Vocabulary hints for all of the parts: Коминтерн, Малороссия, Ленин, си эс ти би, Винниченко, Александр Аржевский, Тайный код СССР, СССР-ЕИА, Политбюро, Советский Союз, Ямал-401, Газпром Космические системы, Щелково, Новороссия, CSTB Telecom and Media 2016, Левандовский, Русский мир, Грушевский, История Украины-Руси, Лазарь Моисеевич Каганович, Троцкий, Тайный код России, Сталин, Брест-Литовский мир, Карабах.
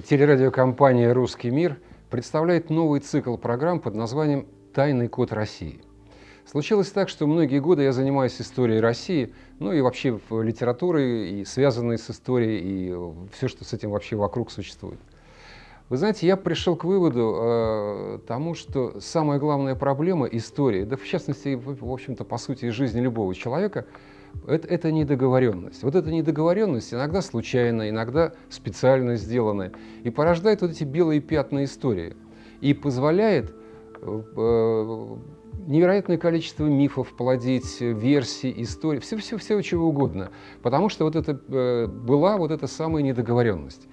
Телерадиокомпания «Русский мир» представляет новый цикл программ под названием «Тайный код России». Случилось так, что многие годы я занимаюсь историей России, ну и вообще литературой, и связанной с историей, и все, что с этим вообще вокруг существует. Вы знаете, я пришел к выводу тому, что самая главная проблема истории, да в частности, в общем-то, по сути, жизни любого человека, это недоговоренность. Вот эта недоговоренность иногда случайно, иногда специально сделанная, и порождает вот эти белые пятна истории, и позволяет невероятное количество мифов плодить, версий, историй, все чего угодно, потому что вот это была вот эта самая недоговоренность.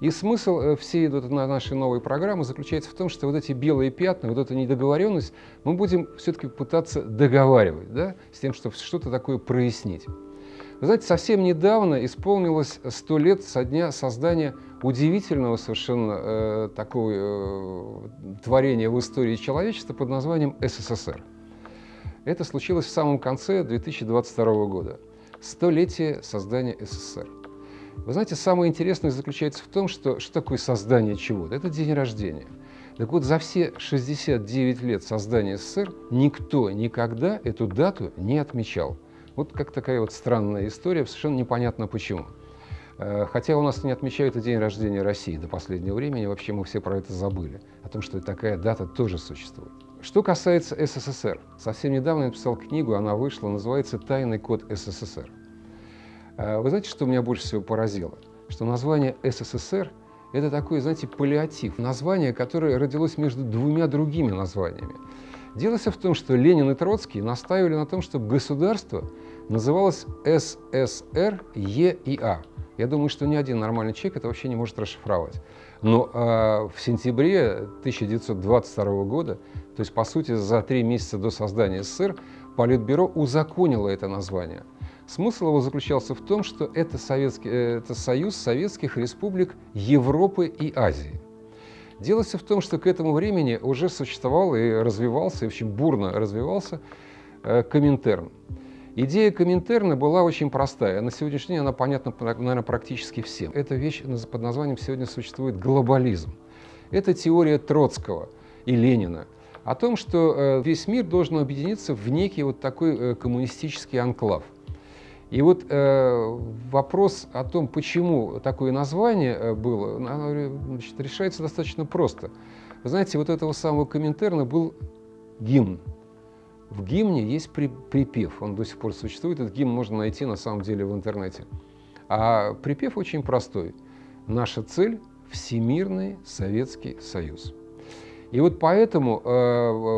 И смысл всей нашей новой программы заключается в том, что вот эти белые пятна, вот эту недоговоренность, мы будем все-таки пытаться договаривать, да, с тем, чтобы что-то такое прояснить. Вы знаете, совсем недавно исполнилось 100 лет со дня создания удивительного совершенно такого творения в истории человечества под названием СССР. Это случилось в самом конце 2022 года. 100-летие создания СССР. Вы знаете, самое интересное заключается в том, что такое создание чего-то. Это день рождения. Так вот, за все 69 лет создания СССР никто никогда эту дату не отмечал. Вот как такая вот странная история, совершенно непонятно почему. Хотя у нас не отмечают и день рождения России до последнего времени, вообще мы все про это забыли, о том, что такая дата тоже существует. Что касается СССР, совсем недавно я написал книгу, она вышла, называется «Тайный код СССР». Вы знаете, что меня больше всего поразило? Что название СССР – это такой, знаете, паллиатив, название, которое родилось между двумя другими названиями. Дело все в том, что Ленин и Троцкий настаивали на том, чтобы государство называлось СССР-ЕИА. Я думаю, что ни один нормальный человек это вообще не может расшифровать. Но в сентябре 1922 года, то есть, по сути, за 3 месяца до создания СССР, Политбюро узаконило это название. Смысл его заключался в том, что это союз советских республик Европы и Азии. Дело все в том, что к этому времени уже существовал и развивался, и очень бурно развивался Коминтерн. Идея Коминтерна была очень простая. На сегодняшний день она понятна, наверное, практически всем. Эта вещь под названием сегодня существует глобализм. Это теория Троцкого и Ленина о том, что весь мир должен объединиться в некий вот такой коммунистический анклав. И вот вопрос о том, почему такое название было, значит, решается достаточно просто. Вы знаете, вот этого самого Коминтерна был гимн. В гимне есть припев, он до сих пор существует, этот гимн можно найти на самом деле в интернете. А припев очень простой. Наша цель – Всемирный Советский Союз. И вот поэтому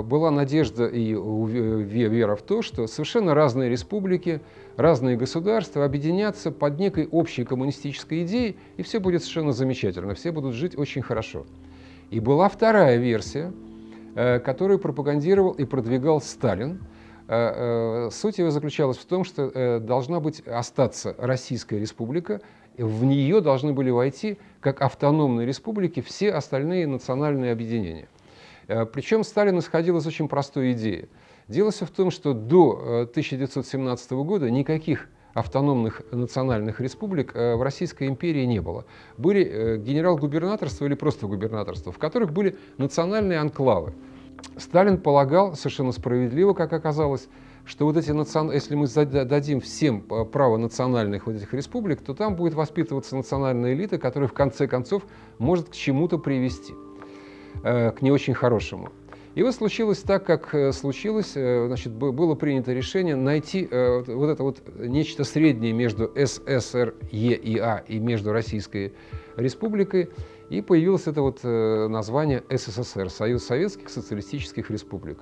была надежда и вера в то, что совершенно разные республики, разные государства объединятся под некой общей коммунистической идеей, и все будет совершенно замечательно, все будут жить очень хорошо. И была вторая версия, которую пропагандировал и продвигал Сталин. Суть его заключалась в том, что должна остаться Российская Республика, в нее должны были войти, как автономные республики, все остальные национальные объединения. Причем Сталин исходил из очень простой идеи. Дело все в том, что до 1917 года никаких автономных национальных республик в Российской империи не было. Были генерал-губернаторства или просто губернаторства, в которых были национальные анклавы. Сталин полагал, совершенно справедливо, как оказалось, что вот эти если мы дадим всем право национальных вот этих республик, то там будет воспитываться национальная элита, которая в конце концов может к чему-то привести. К не очень хорошему. И вот случилось так, как случилось, значит, было принято решение найти вот это вот нечто среднее между СССР-ЕИА и между Российской Республикой, и появилось это вот название СССР, Союз Советских Социалистических Республик.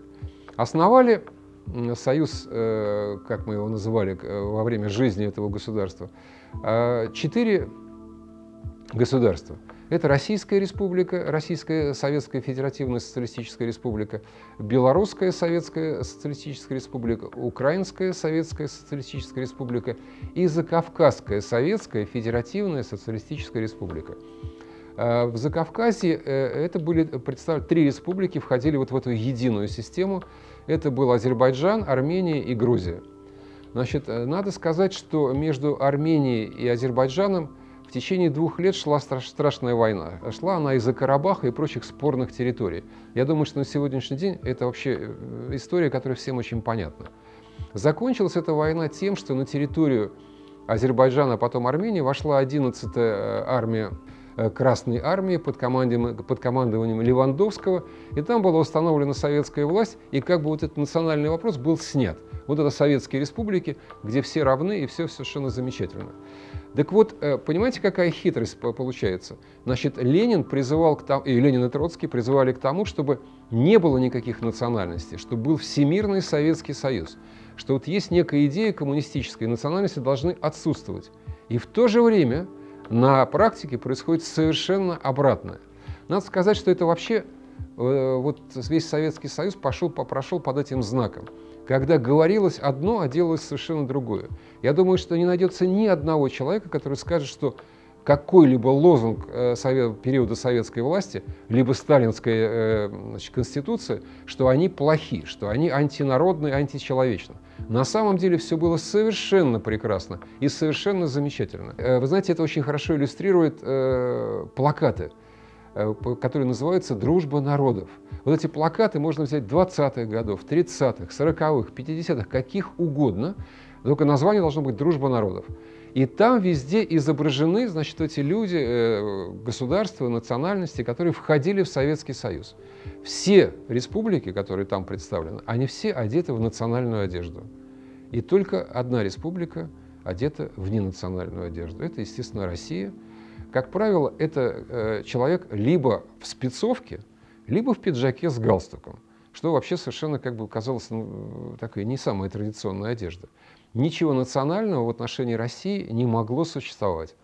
Основали союз, как мы его называли во время жизни этого государства, 4 государства. Это Российская Республика, Российская Советская Федеративная Социалистическая Республика, Белорусская Советская Социалистическая Республика, Украинская Советская Социалистическая Республика и Закавказская Советская Федеративная Социалистическая Республика. В Закавказье это были представлены 3 республики, входили вот в эту единую систему. Это был Азербайджан, Армения и Грузия. Значит, надо сказать, что между Арменией и Азербайджаном в В течение 2 лет шла страшная война. Шла она из-за Карабаха и прочих спорных территорий. Я думаю, что на сегодняшний день это вообще история, которая всем очень понятна. Закончилась эта война тем, что на территорию Азербайджана, а потом Армении, вошла 11-я армия Красной армии под командованием Левандовского, и там была установлена советская власть, и как бы вот этот национальный вопрос был снят. Вот это советские республики, где все равны и все совершенно замечательно. Так вот, понимаете, какая хитрость получается? Значит, Ленин призывал к тому, и Ленин и Троцкий призывали к тому, чтобы не было никаких национальностей, чтобы был всемирный Советский Союз, что вот есть некая идея коммунистической национальности должны отсутствовать. И в то же время на практике происходит совершенно обратное. Надо сказать, что это вообще вот весь Советский Союз прошел под этим знаком. Когда говорилось одно, а делалось совершенно другое. Я думаю, что не найдется ни одного человека, который скажет, что какой-либо лозунг периода советской власти, либо сталинской конституции, что они плохи, что они антинародны, античеловечны. На самом деле все было совершенно прекрасно и совершенно замечательно. Вы знаете, это очень хорошо иллюстрирует плакаты, которые называются «Дружба народов». Вот эти плакаты можно взять 20-х годов, 30-х, 40-х, 50-х, каких угодно, только название должно быть «Дружба народов». И там везде изображены, значит, эти люди, государства, национальности, которые входили в Советский Союз. Все республики, которые там представлены, они все одеты в национальную одежду. И только одна республика одета в ненациональную одежду. Это, естественно, Россия. Как правило, это человек либо в спецовке, либо в пиджаке с галстуком, что вообще совершенно, как бы казалось, ну, такая не самая традиционная одежда. Ничего национального в отношении России не могло существовать.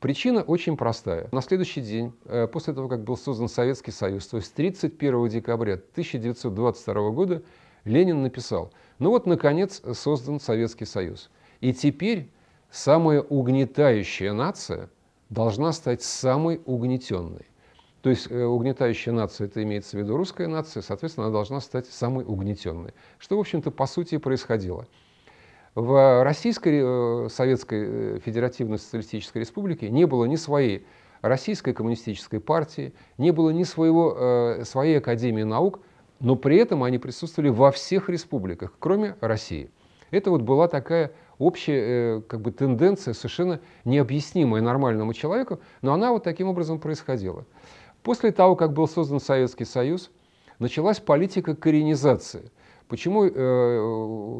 Причина очень простая. На следующий день, после того, как был создан Советский Союз, то есть 31 декабря 1922 года, Ленин написал: «Ну вот, наконец, создан Советский Союз. И теперь самая угнетающая нация должна стать самой угнетенной». То есть угнетающая нация, это имеется в виду русская нация, соответственно, она должна стать самой угнетенной. Что, в общем-то, по сути и происходило. В Российской Советской Федеративной Социалистической Республике не было ни своей Российской коммунистической партии, не было ни своей Академии наук, но при этом они присутствовали во всех республиках, кроме России. Это вот была такая общая, как бы, тенденция, совершенно необъяснимая нормальному человеку, но она вот таким образом происходила. После того, как был создан Советский Союз, началась политика коренизации. Почему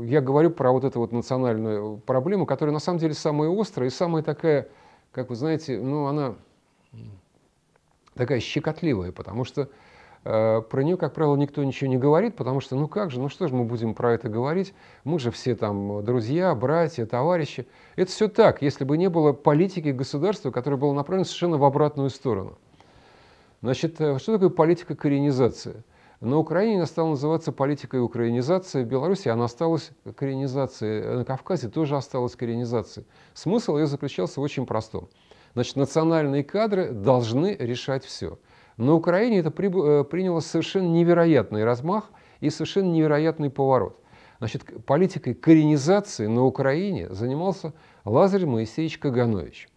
я говорю про вот эту вот национальную проблему, которая на самом деле самая острая и самая такая, как вы знаете, ну, она такая щекотливая, потому что про нее, как правило, никто ничего не говорит, потому что, ну как же, ну что же мы будем про это говорить, мы же все там друзья, братья, товарищи. Это все так, если бы не было политики государства, которая была направлена совершенно в обратную сторону. Значит, что такое политика коренизации? На Украине она стала называться политикой украинизации, в Беларуси она осталась коренизацией, на Кавказе тоже осталась коренизацией. Смысл ее заключался в очень простом. Значит, национальные кадры должны решать все. На Украине это приняло совершенно невероятный размах и совершенно невероятный поворот. Значит, политикой коренизации на Украине занимался Лазарь Моисеевич Каганович.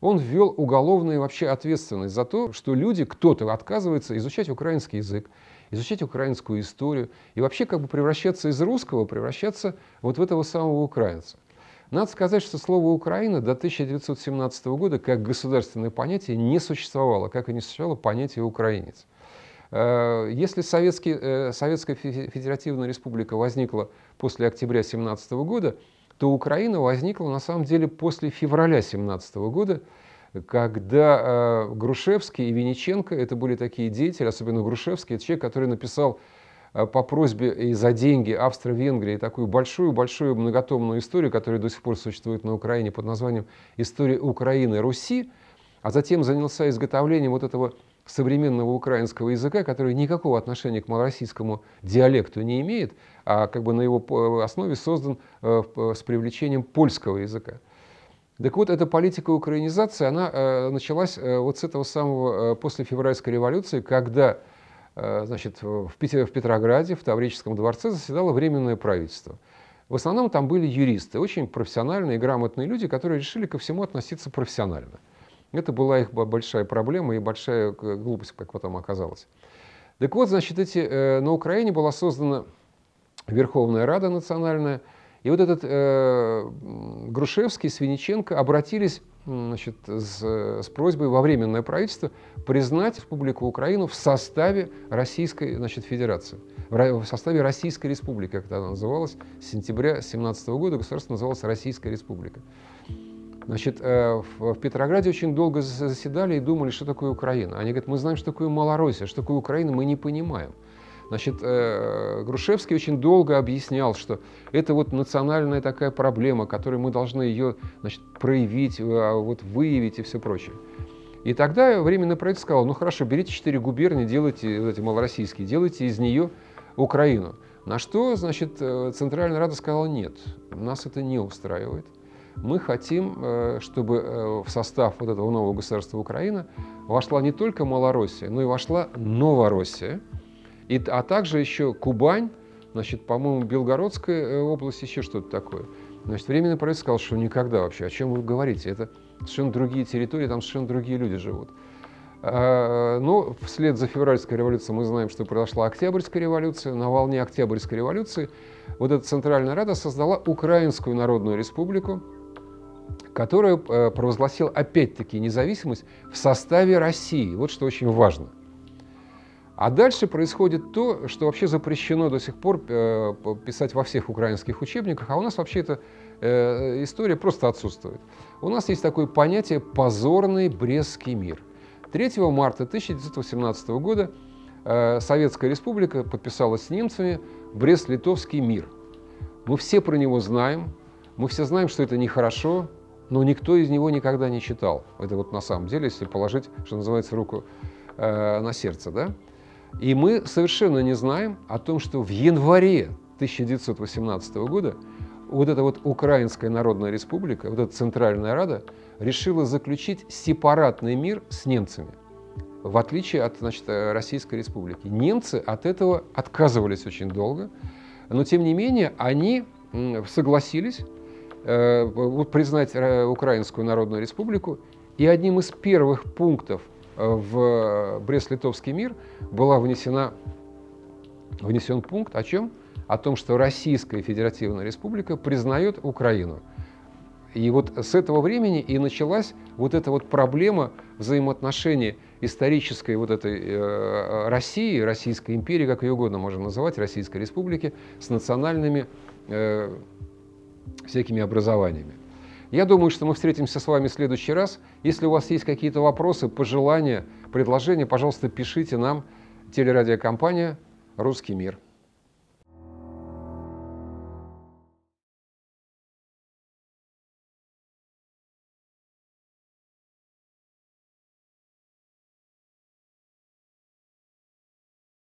Он ввел уголовную вообще ответственность за то, что люди, кто-то отказывается изучать украинский язык, изучать украинскую историю и вообще как бы превращаться из русского, превращаться вот в этого самого украинца. Надо сказать, что слово «Украина» до 1917 года как государственное понятие не существовало, как и не существовало понятие «украинец». Если Советская Федеративная Республика возникла после октября 1917 года, то Украина возникла на самом деле после февраля 1917 года, когда Грушевский и Винниченко, это были такие деятели, особенно Грушевский, это человек, который написал по просьбе и за деньги Австро-Венгрии такую большую-большую многотомную историю, которая до сих пор существует на Украине под названием «История Украины-Руси», а затем занялся изготовлением вот этого современного украинского языка, который никакого отношения к малороссийскому диалекту не имеет, а как бы на его основе создан с привлечением польского языка. Так вот, эта политика украинизации, она началась вот с этого самого после февральской революции, когда, значит, в Петрограде, в Таврическом дворце заседало Временное правительство. В основном там были юристы, очень профессиональные и грамотные люди, которые решили ко всему относиться профессионально. Это была их большая проблема и большая глупость, как потом оказалось. Так вот, значит, на Украине была создана Верховная Рада национальная, и вот этот Грушевский с Винниченко обратились, значит, с просьбой во Временное правительство признать Республику Украину в составе Российской, значит, Федерации, в составе Российской Республики, как она называлась, с сентября 1917 года государство называлось Российская Республика. Значит, в Петрограде очень долго заседали и думали, что такое Украина. Они говорят, мы знаем, что такое Малороссия, что такое Украина, мы не понимаем. Значит, Грушевский очень долго объяснял, что это вот национальная такая проблема, которую мы должны ее, значит, проявить, вот выявить и все прочее. И тогда Временное правительство сказало, ну хорошо, берите 4 губернии, делайте вот эти малороссийские, делайте из нее Украину. На что, значит, Центральная Рада сказала, нет, нас это не устраивает. Мы хотим, чтобы в состав вот этого нового государства Украина вошла не только Малороссия, но и вошла Новороссия, а также еще Кубань, значит, по-моему, Белгородская область, еще что-то такое. Значит, Временное правительство сказало, что никогда вообще, о чем вы говорите, это совершенно другие территории, там совершенно другие люди живут. Но вслед за февральской революцией мы знаем, что произошла Октябрьская революция. На волне Октябрьской революции вот эта Центральная Рада создала Украинскую Народную Республику, которая провозгласила опять-таки независимость в составе России. Вот что очень важно. А дальше происходит то, что вообще запрещено до сих пор писать во всех украинских учебниках, а у нас вообще эта история просто отсутствует. У нас есть такое понятие «позорный Брестский мир». 3 марта 1918 года Советская Республика подписала с немцами Брест-Литовский мир. Мы все про него знаем. Мы все знаем, что это нехорошо, но никто из него никогда не читал. Это вот на самом деле, если положить, что называется, руку на сердце. Да? И мы совершенно не знаем о том, что в январе 1918 года вот эта вот Украинская Народная Республика, вот эта Центральная Рада, решила заключить сепаратный мир с немцами, в отличие от, значит, Российской Республики. Немцы от этого отказывались очень долго, но тем не менее они согласились признать Украинскую Народную Республику, и одним из первых пунктов в Брест-Литовский мир был внесен пункт о чем? О том, что Российская Федеративная Республика признает Украину. И вот с этого времени и началась вот эта вот проблема взаимоотношений исторической вот этой России, Российской империи, как ее угодно можно называть, Российской Республики, с национальными всякими образованиями. Я думаю, что мы встретимся с вами в следующий раз. Если у вас есть какие-то вопросы, пожелания, предложения, пожалуйста, пишите нам. Телерадиокомпания «Русский мир».